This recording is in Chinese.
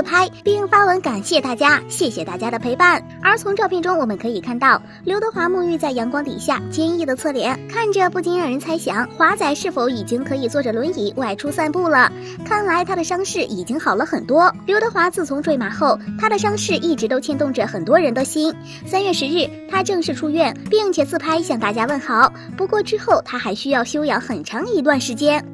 自拍，并发文感谢大家，谢谢大家的陪伴。而从照片中我们可以看到，刘德华沐浴在阳光底下，坚毅的侧脸，看着不禁让人猜想，华仔是否已经可以坐着轮椅外出散步了？看来他的伤势已经好了很多。刘德华自从坠马后，他的伤势一直都牵动着很多人的心。3月10日，他正式出院，并且自拍向大家问好。不过之后他还需要休养很长一段时间。